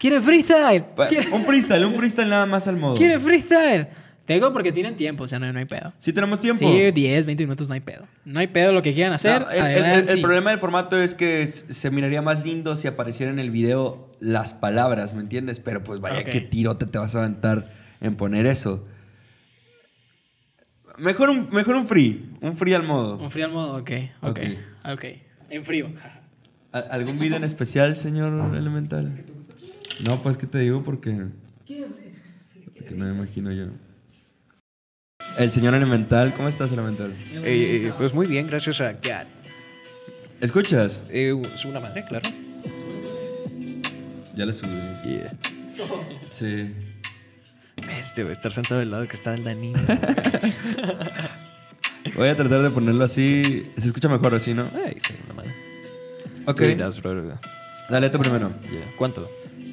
¿Quiere freestyle? Un freestyle nada más al modo. ¿Quiere freestyle? Tengo porque tienen tiempo, o sea, no hay pedo. ¿Sí tenemos tiempo? Sí, 10, 20 minutos, no hay pedo. No hay pedo lo que quieran hacer. No, el problema del formato es que se miraría más lindo si apareciera en el video las palabras, ¿me entiendes? Pero pues vaya, okay, qué tirote te vas a aventar en poner eso. Mejor un free. Un free al modo. Un free al modo, ok. En frío. ¿Algún video en especial, señor Elemental? No, pues que te digo porque no me imagino yo. El señor Elemental, ¿cómo estás, Elemental? Pues muy bien, gracias a God. ¿Escuchas? Es una madre, claro. Ya le subí. Yeah. Sí. Este va a estar sentado del lado que está el Danilo. Voy a tratar de ponerlo así. Se escucha mejor así, ¿no? Ay, sí, una madre. Ok. Dale tú primero. Yeah. ¿Cuánto?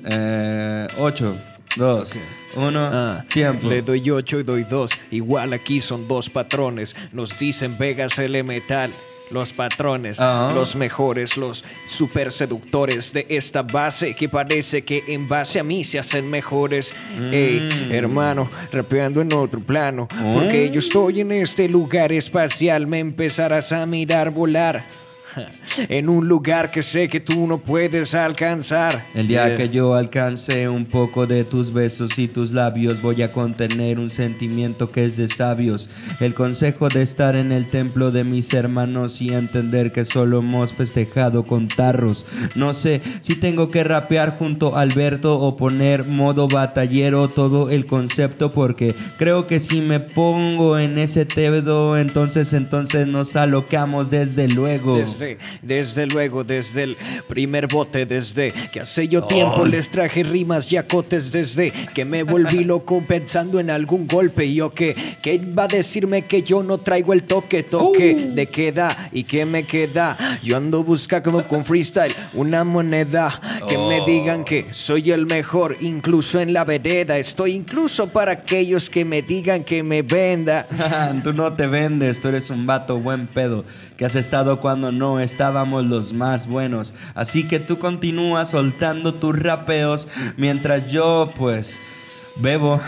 8, 2, 1, tiempo. Le doy 8 y doy 2. Igual aquí son dos patrones. Nos dicen Vegas Elemental. Los patrones, los mejores, los super seductores de esta base que parece que en base a mí se hacen mejores. Ey, hermano, rapeando en otro plano, porque yo estoy en este lugar espacial. Me empezarás a mirar volar en un lugar que sé que tú no puedes alcanzar. El día que yo alcance un poco de tus besos y tus labios, voy a contener un sentimiento que es de sabios. El consejo de estar en el templo de mis hermanos y entender que solo hemos festejado con tarros. No sé si tengo que rapear junto a Alberto o poner modo batallero todo el concepto, porque creo que si me pongo en ese tebdo, entonces nos alocamos desde luego. Desde luego, desde el primer bote, desde que hace yo tiempo les traje rimas y acotes, desde que me volví loco pensando en algún golpe. Y yo que va a decirme que yo no traigo el toque de queda y que me queda. Yo ando buscando con freestyle una moneda, que me digan que soy el mejor, incluso en la vereda. Estoy incluso para aquellos que me digan que me venda. Tú no te vendes, tú eres un vato buen pedo que has estado cuando no estábamos los más buenos. Así que tú continúas soltando tus rapeos mientras yo, pues, bebo.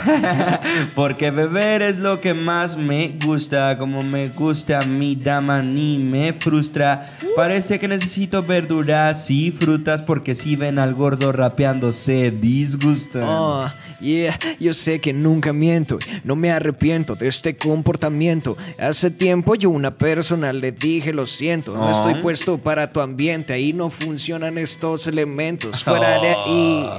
Porque beber es lo que más me gusta. Como me gusta mi dama, ni me frustra. Parece que necesito verduras y frutas, porque si ven al gordo rapeando se disgustan. Yeah, yo sé que nunca miento, no me arrepiento de este comportamiento. Hace tiempo yo a una persona le dije lo siento, no estoy puesto para tu ambiente, ahí no funcionan estos elementos. Fuera de ahí,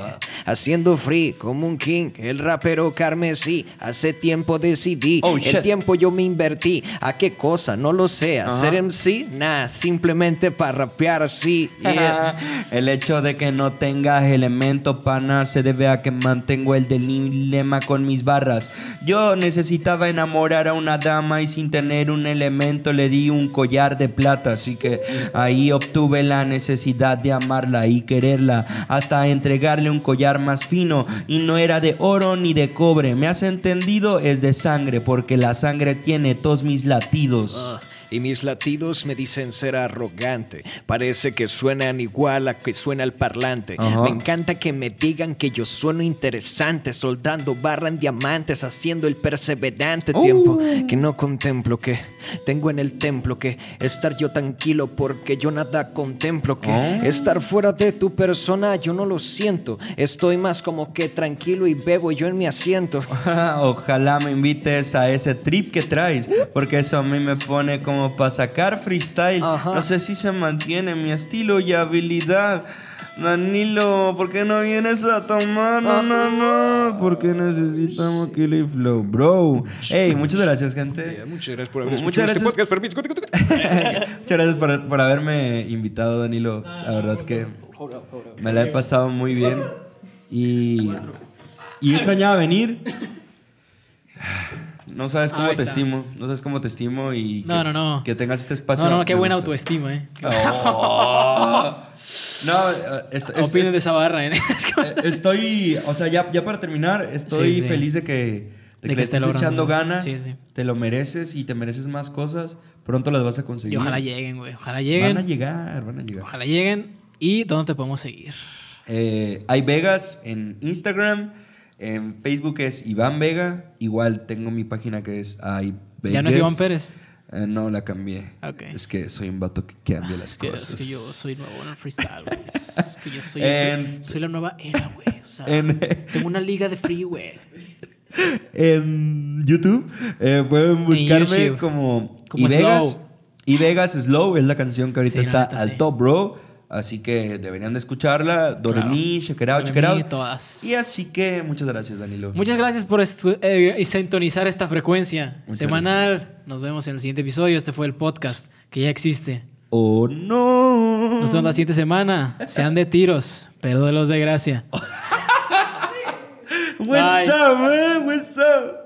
haciendo free como un king, el rapero carmesí. Hace tiempo decidí, el tiempo yo me invertí. ¿A qué cosa? No lo sé. ¿Hacer MC? Nah, simplemente para rapear así. El hecho de que no tengas elemento, pana, se debe a que mantengo el dilema con mis barras. Yo necesitaba enamorar a una dama y sin tener un elemento le di un collar de plata, así que ahí obtuve la necesidad de amarla y quererla hasta entregarle un collar más fino, y no era de oro ni de cobre, ¿me has entendido? Es de sangre, porque la sangre tiene todos mis latidos. Y mis latidos me dicen ser arrogante. Parece que suenan igual a que suena el parlante. Me encanta que me digan que yo sueno interesante, soldando barra en diamantes, haciendo el perseverante. Tiempo que no contemplo, que tengo en el templo, que estar yo tranquilo porque yo nada contemplo, que estar fuera de tu persona yo no lo siento. Estoy más como que tranquilo y bebo yo en mi asiento. Ojalá me invites a ese trip que traes, porque eso a mí me pone como para sacar freestyle. No sé si se mantiene mi estilo y habilidad. Danilo, ¿por qué no vienes a tomar? No, porque necesitamos Killiflow, bro. Hey, muchas gracias, gente. Muchas gracias por haber escuchado este podcast. Muchas gracias por haberme invitado, Danilo. La verdad que me la he pasado muy bien. Y extrañaba venir. No sabes cómo te estimo. No sabes cómo te estimo y no. Que tengas este espacio. No, qué buena autoestima, No, opinen de esa barra, ¿eh? Estoy, o sea, ya para terminar, estoy feliz de que estés echando ganas. Te lo mereces y te mereces más cosas. Pronto las vas a conseguir. Y ojalá lleguen, güey. Ojalá lleguen. Van a llegar. Ojalá lleguen. ¿Y dónde te podemos seguir? IVegas en Instagram. En Facebook es Iván Vega. Igual tengo mi página que es IVegas. ¿Ya no es Iván Pérez? No, la cambié. Okay. Es que soy un vato que cambia las cosas. Es que yo soy nuevo en el freestyle, güey. Es que yo soy, soy la nueva era, güey. O sea, tengo una liga de free, güey. En YouTube pueden buscarme YouTube como IVegas. IVegas Slow es la canción que ahorita sí, está neta, al top, bro. Así que deberían de escucharla. Doremi, claro. Check it out. Todas. Y así que muchas gracias, Danilo. Muchas gracias por sintonizar esta frecuencia semanal. Nos vemos en el siguiente episodio. Este fue el podcast que ya existe. ¡Oh, no! Nos vemos la siguiente semana. Sean de tiros, pero de los de gracia. What's up, man? What's up?